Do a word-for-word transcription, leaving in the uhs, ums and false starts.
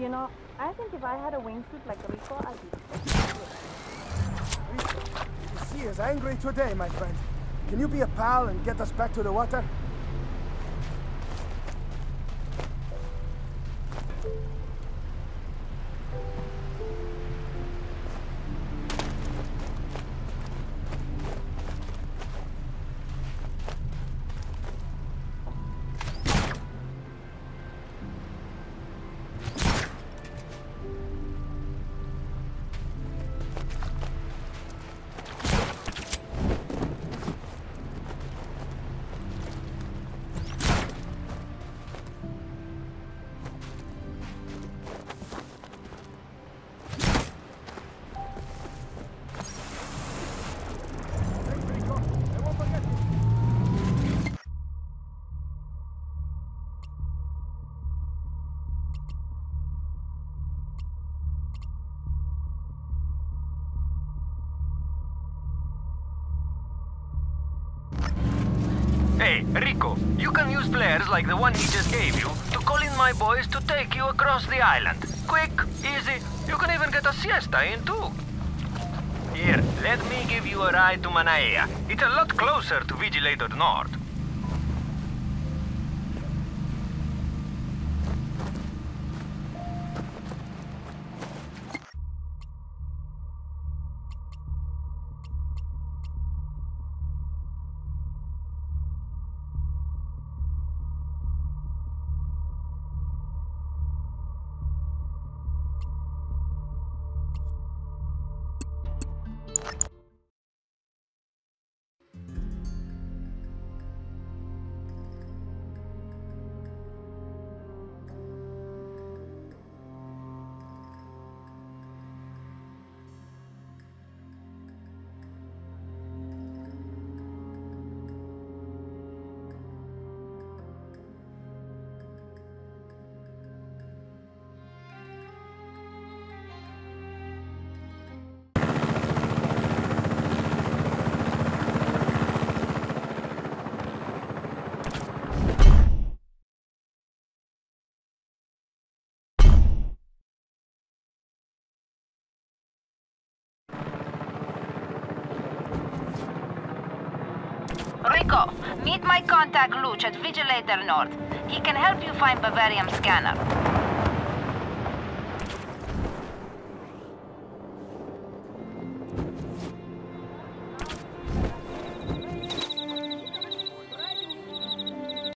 You know, I think if I had a wingsuit like Rico, I'd be Rico, the sea is angry today, my friend. Can you be a pal and get us back to the water? Hey, Rico, you can use flares like the one he just gave you to call in my boys to take you across the island. Quick, easy, you can even get a siesta in too. Here, let me give you a ride to Manaea. It's a lot closer to Vigilator North. Rico, meet my contact Luch at Vigilator North. He can help you find Bavarium Scanner.